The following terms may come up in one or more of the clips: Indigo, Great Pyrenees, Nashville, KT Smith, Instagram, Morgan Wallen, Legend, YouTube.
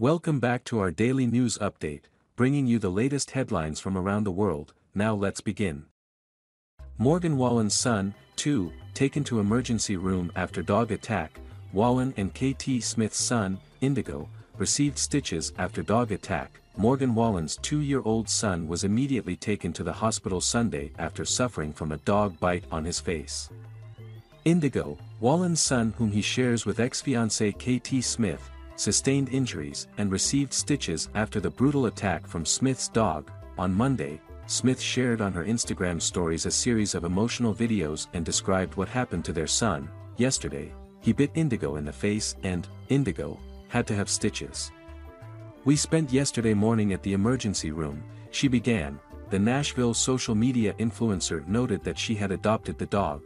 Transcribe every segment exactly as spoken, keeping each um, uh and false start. Welcome back to our daily news update, bringing you the latest headlines from around the world. Now let's begin. Morgan Wallen's son, two, taken to emergency room after dog attack. Wallen and K T Smith's son, Indigo, received stitches after dog attack. Morgan Wallen's two-year-old son was immediately taken to the hospital Sunday after suffering from a dog bite on his face. Indigo, Wallen's son whom he shares with ex-fiancée K T Smith, sustained injuries and received stitches after the brutal attack from Smith's dog. On Monday, Smith shared on her Instagram stories a series of emotional videos and described what happened to their son. Yesterday, he bit Indigo in the face and, Indigo, had to have stitches. "We spent yesterday morning at the emergency room," she began. The Nashville social media influencer noted that she had adopted the dog.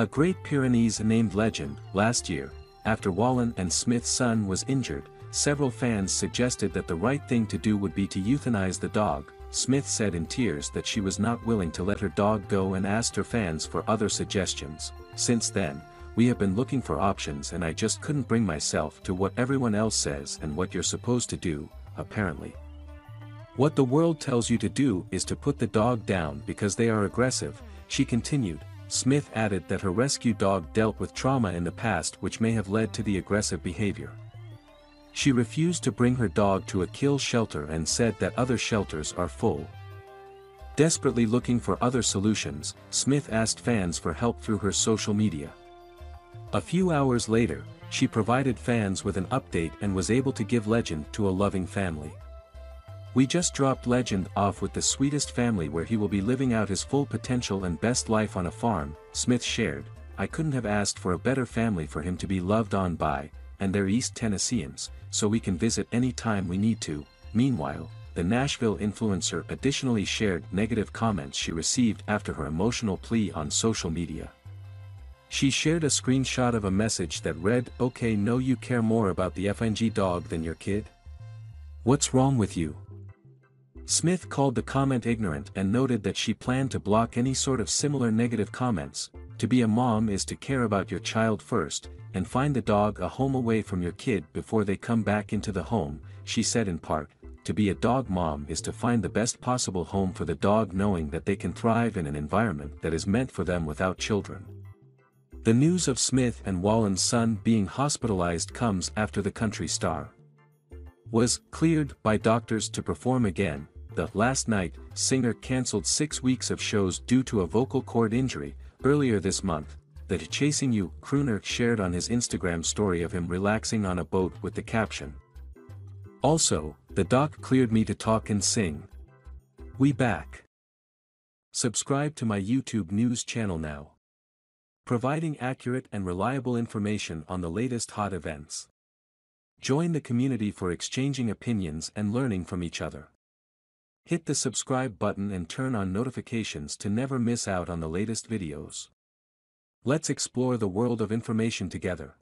A Great Pyrenees named Legend. Last year, after Wallen and Smith's son was injured, several fans suggested that the right thing to do would be to euthanize the dog. Smith said in tears that she was not willing to let her dog go and asked her fans for other suggestions. "Since then, we have been looking for options and I just couldn't bring myself to what everyone else says and what you're supposed to do, apparently. What the world tells you to do is to put the dog down because they are aggressive," she continued. Smith added that her rescue dog dealt with trauma in the past which may have led to the aggressive behavior. She refused to bring her dog to a kill shelter and said that other shelters are full. Desperately looking for other solutions, Smith asked fans for help through her social media. A few hours later, she provided fans with an update and was able to give Legend to a loving family. "We just dropped Legend off with the sweetest family where he will be living out his full potential and best life on a farm," Smith shared. "I couldn't have asked for a better family for him to be loved on by, and they're East Tennesseans, so we can visit any time we need to." Meanwhile, the Nashville influencer additionally shared negative comments she received after her emotional plea on social media. She shared a screenshot of a message that read, "Okay, no, you care more about the F N G dog than your kid? What's wrong with you?" Smith called the comment ignorant and noted that she planned to block any sort of similar negative comments. "To be a mom is to care about your child first, and find the dog a home away from your kid before they come back into the home," she said in part. "To be a dog mom is to find the best possible home for the dog, knowing that they can thrive in an environment that is meant for them without children." The news of Smith and Wallen's son being hospitalized comes after the country star was cleared by doctors to perform again. The Last Night singer cancelled six weeks of shows due to a vocal cord injury. Earlier this month, the Chasing You crooner shared on his Instagram story of him relaxing on a boat with the caption, "Also, the doc cleared me to talk and sing. We back." Subscribe to my YouTube news channel now, providing accurate and reliable information on the latest hot events. Join the community for exchanging opinions and learning from each other. Hit the subscribe button and turn on notifications to never miss out on the latest videos. Let's explore the world of information together.